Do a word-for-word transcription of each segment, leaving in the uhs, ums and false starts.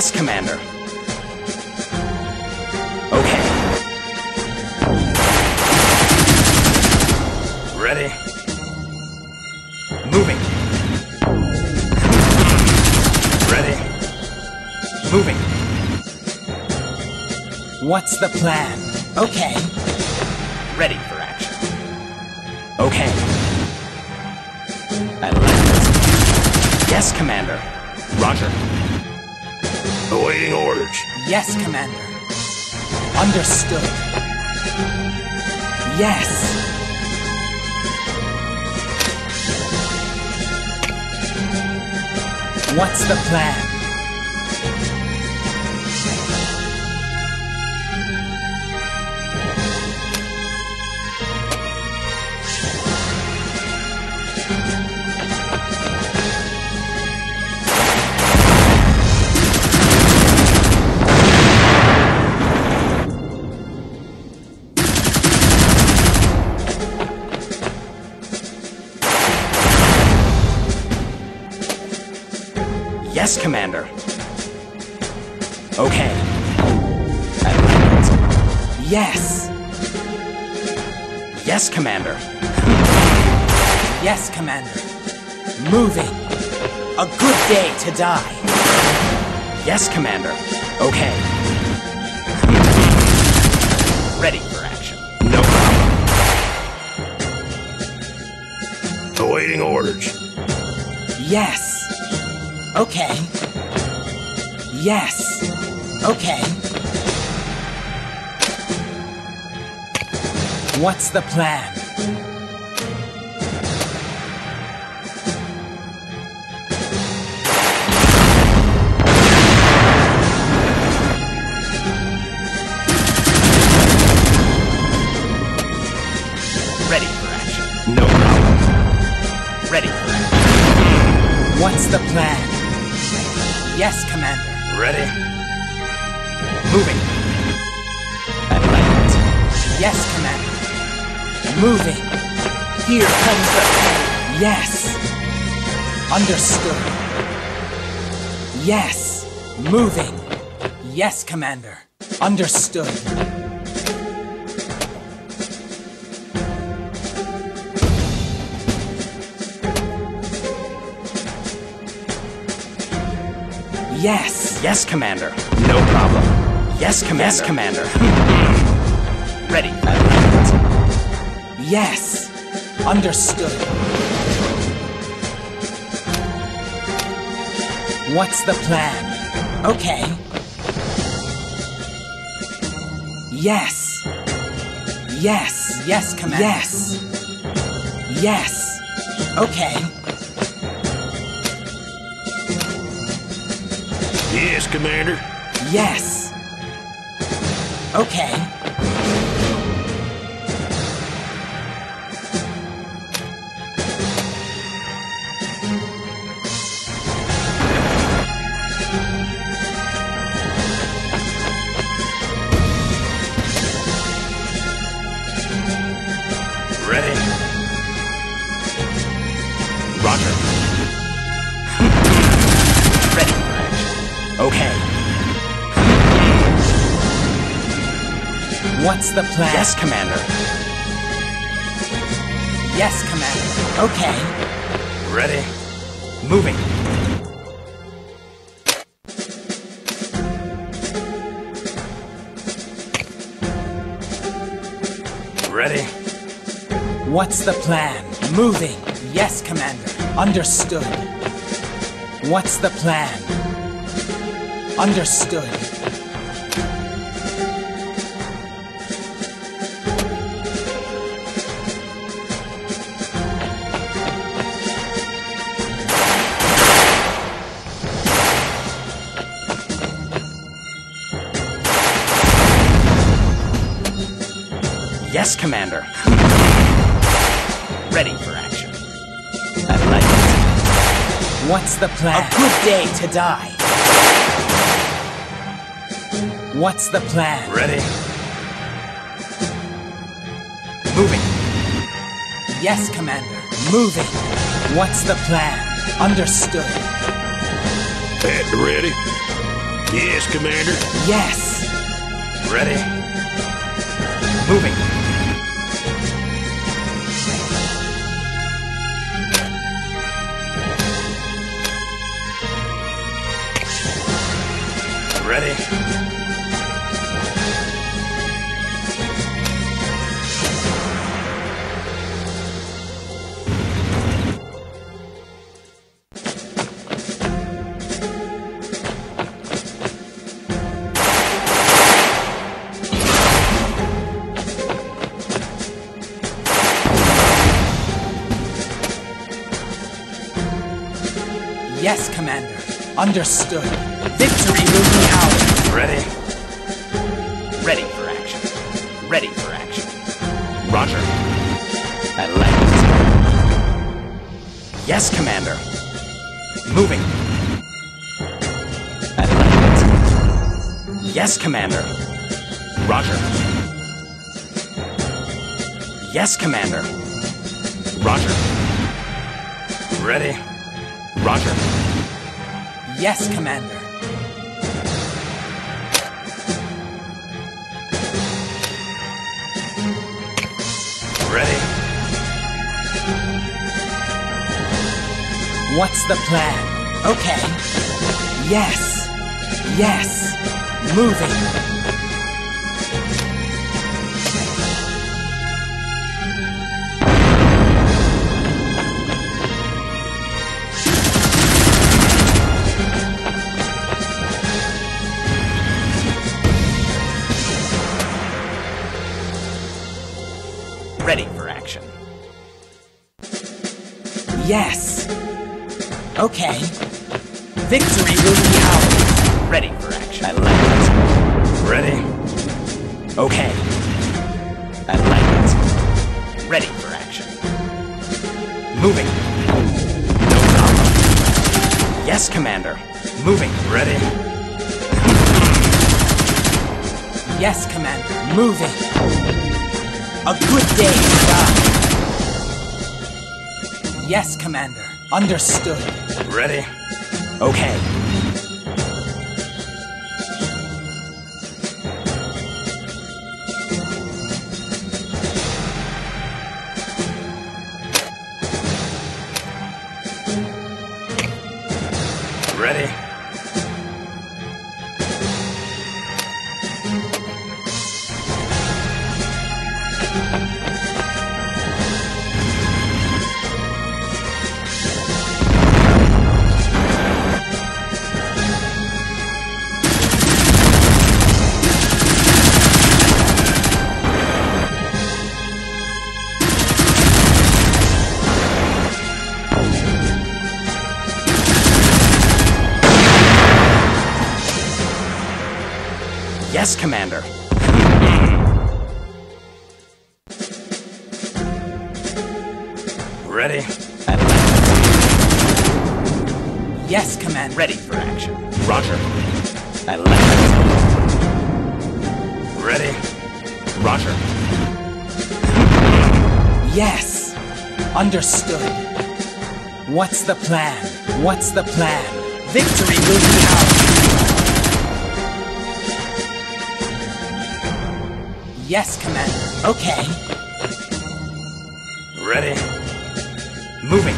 Yes, Commander. Okay. Ready? Moving. Ready? Moving. What's the plan? Okay. Ready for action. Okay. At last. Yes, Commander. Roger. Awaiting orders. Yes, Commander. Understood. Yes. What's the plan? Yes, Commander. Okay. Yes. Yes, Commander. Yes, Commander. Moving. A good day to die. Yes, Commander. Okay. Ready for action. No problem. Awaiting orders. Yes. Okay. Yes. Okay. What's the plan? Ready for action. No problem. Ready for action. What's the plan? Yes, Commander. Ready? Moving. At last. Yes, Commander. Moving. Here comes the... Yes. Understood. Yes. Moving. Yes, Commander. Understood. Yes. Yes, Commander. No problem. Yes, Commander. Yes, Commander. Ready. Yes. Understood. What's the plan? Okay. Yes. Yes. Yes, Commander. Yes. Yes. Okay. Yes, Commander. Yes. Okay. Ready. Roger. Ready. Okay. What's the plan? Yes, Commander. Yes, Commander. Okay. Ready. Moving. Ready. What's the plan? Moving. Yes, Commander. Understood. What's the plan? Understood. Yes, Commander. Ready for action. I like it. What's the plan? A good day to die. What's the plan? Ready. Moving. Yes, Commander. Moving. What's the plan? Understood. Head ready. Yes, Commander. Yes. Ready. Moving. Ready. Yes, Commander. Understood. Victory will be ours. Ready. Ready for action. Ready for action. Roger. I like it. Yes, Commander. Moving. I like it. Yes, Commander. Roger. Yes, Commander. Roger. Ready. Roger. Yes, Commander. Ready. What's the plan? Okay. Yes. Yes. Moving. Ready for action. Yes. Okay. Victory will be ours. Ready for action. I like it. Ready. Okay. I like it. Ready for action. Moving. No problem. Yes, Commander. Moving. Ready. Yes, Commander. Moving. A good day to die. Yes, Commander. Understood. Ready. Okay. Ready. Yes, Commander. Ready. I like it. Yes, Commander. Ready for action. Roger. I like it. Ready. Roger. Yes. Understood. What's the plan? What's the plan? Victory will be ours. Yes, Commander. Okay. Ready. Moving.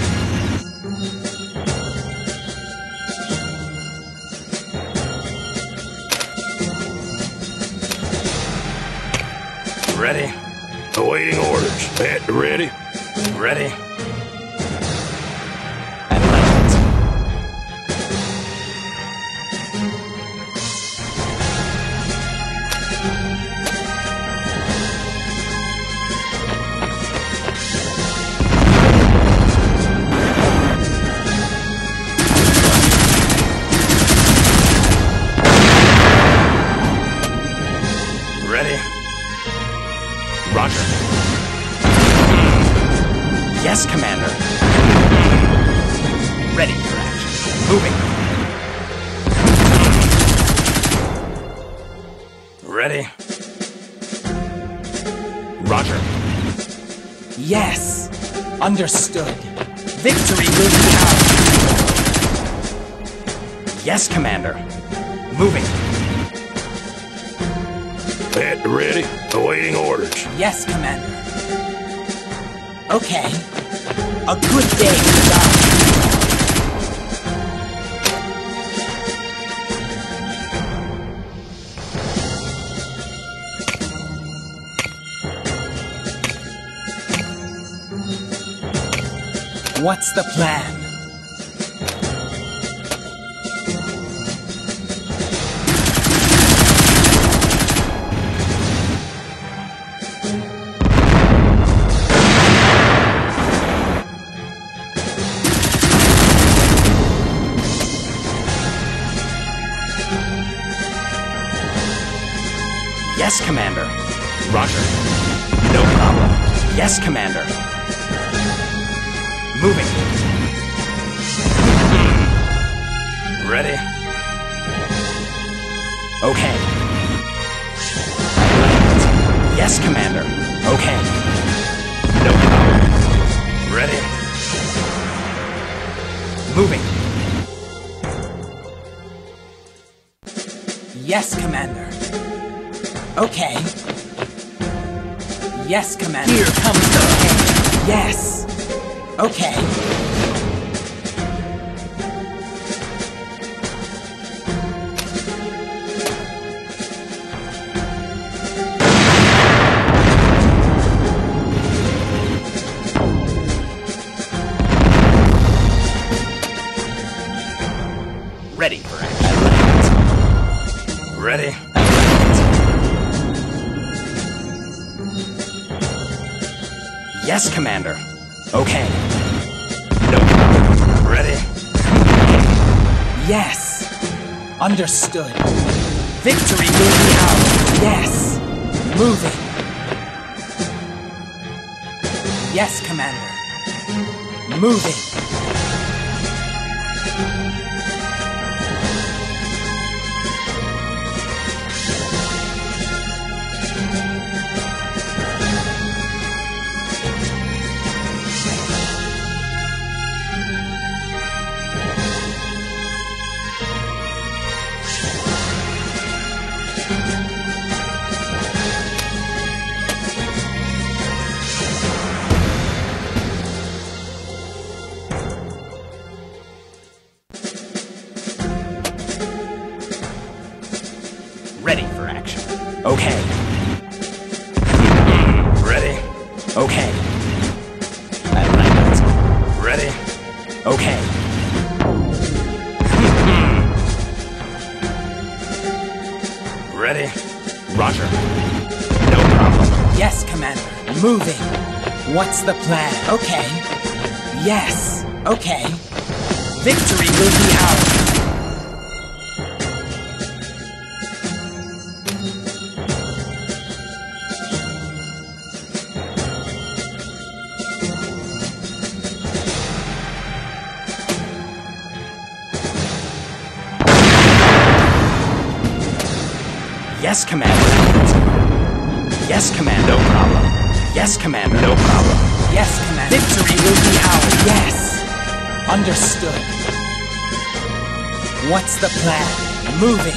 Ready. Awaiting orders. Ready. Ready. I like it. Roger. Yes, Commander. Ready for action. Moving. Ready. Roger. Yes. Understood. Victory will be ours. Yes, Commander. Moving. Pad ready. Awaiting orders. Yes, Commander. Okay. A good day to die. What's the plan? Yes, Commander. Roger. No problem. Yes, Commander. Moving. Ready? Okay. Yes, Commander. Okay. No problem. Ready? Moving. Yes, Commander. Okay. Yes, Commander. Here comes the pain. Yes. Okay. Ready for it. Ready. Yes, Commander. Okay. No. Ready? Yes. Understood. Victory will be ours. Yes. Moving. Yes, Commander. Moving. Ready for action. Okay. Ready? Okay. I like it. Ready? Okay. Ready? Roger. No problem. Yes, Commander. Moving. What's the plan? Okay. Yes. Okay. Victory will be ours. Yes, Commander. Yes, Commander. No problem. Yes, Commander. No problem. Yes, Commander. Victory will be ours. Yes. Understood. What's the plan? Moving.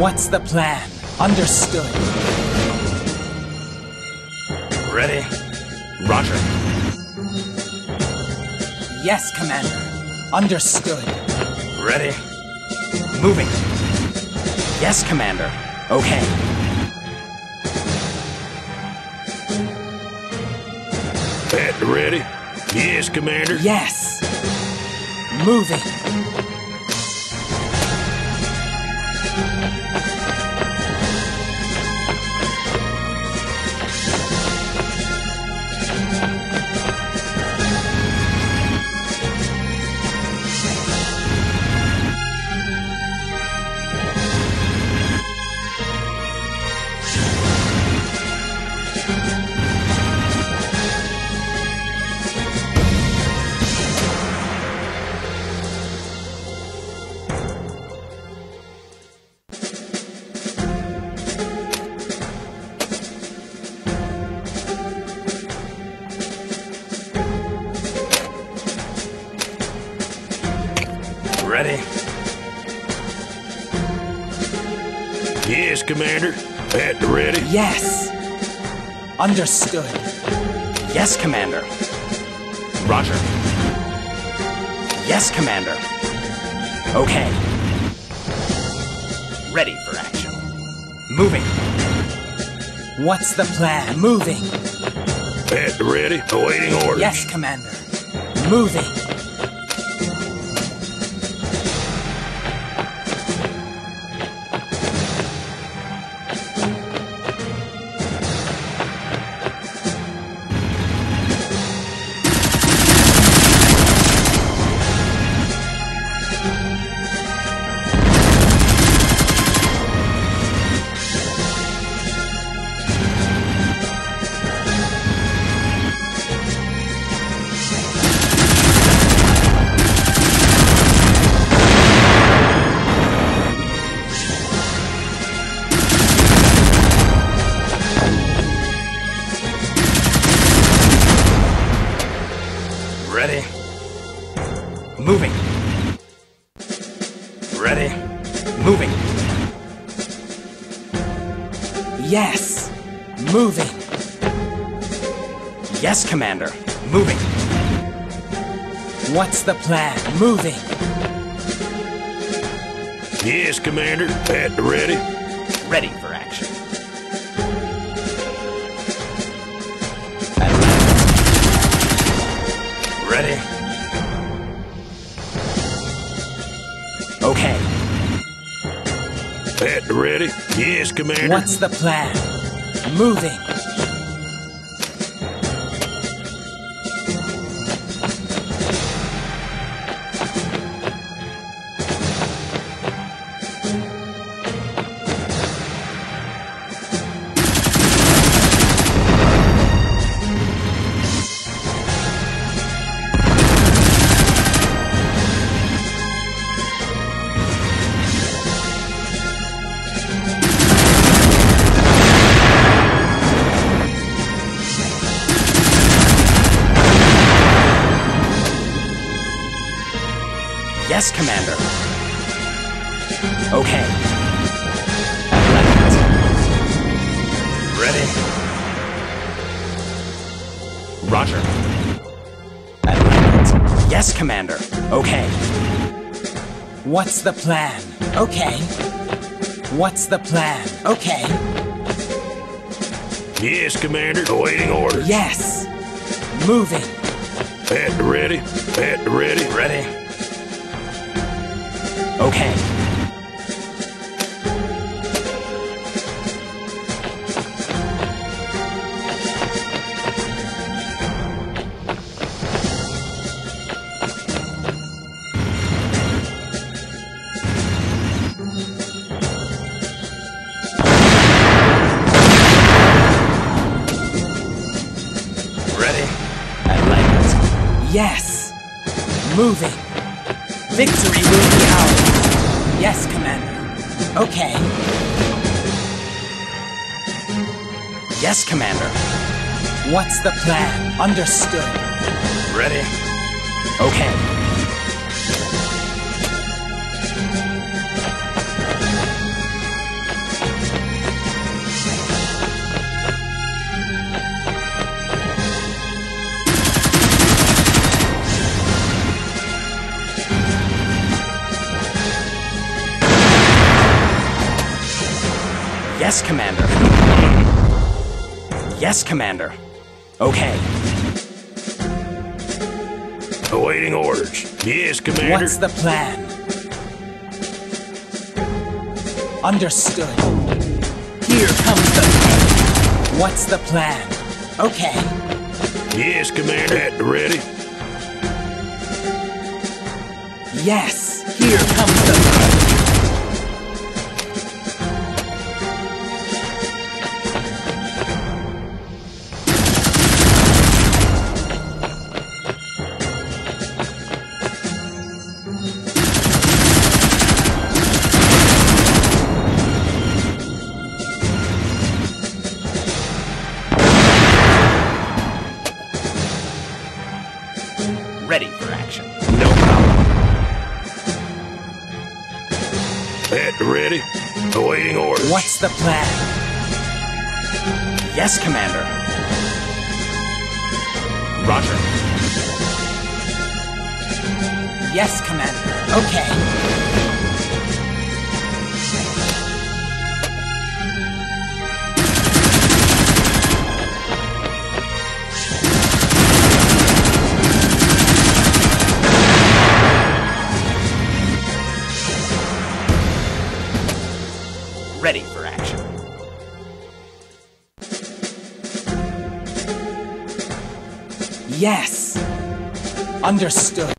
What's the plan? Understood. Ready? Roger. Yes, Commander. Understood. Ready? Moving. Yes, Commander. Okay. Pad ready. Yes, Commander. Yes. Moving. Ready? Yes, Commander. At the ready? Yes. Understood. Yes, Commander. Roger. Yes, Commander. Okay. Ready for action. Moving. What's the plan? Moving. At the ready? Awaiting orders. Yes, Commander. Moving. Ready. Moving. Ready. Moving. Yes. Moving. Yes, Commander. Moving. What's the plan? Moving. Yes, Commander. At the ready. Ready for action. Ready? Okay. At the ready? Yes, Commander. What's the plan? Moving. Yes, Commander. Okay. Ready. Roger. Yes, Commander. Okay. What's the plan? Okay. What's the plan? Okay. Yes, Commander. Awaiting orders. Yes. Moving. At the ready. At the ready. Ready. Okay. Ready? At last. Yes. Moving. Victory will be ours. Yes, Commander. Okay. Yes, Commander. What's the plan? Understood. Ready. Okay. Yes, Commander. Yes, Commander. Okay. Awaiting orders. Yes, Commander. What's the plan? Understood. Here comes the plan. What's the plan? Okay. Yes, Commander. At the ready. Yes. Here comes the ready for action. No problem. At ready. Awaiting orders. What's the plan? Yes, Commander. Roger. Yes, Commander. Okay. Ready for action. Yes. Understood.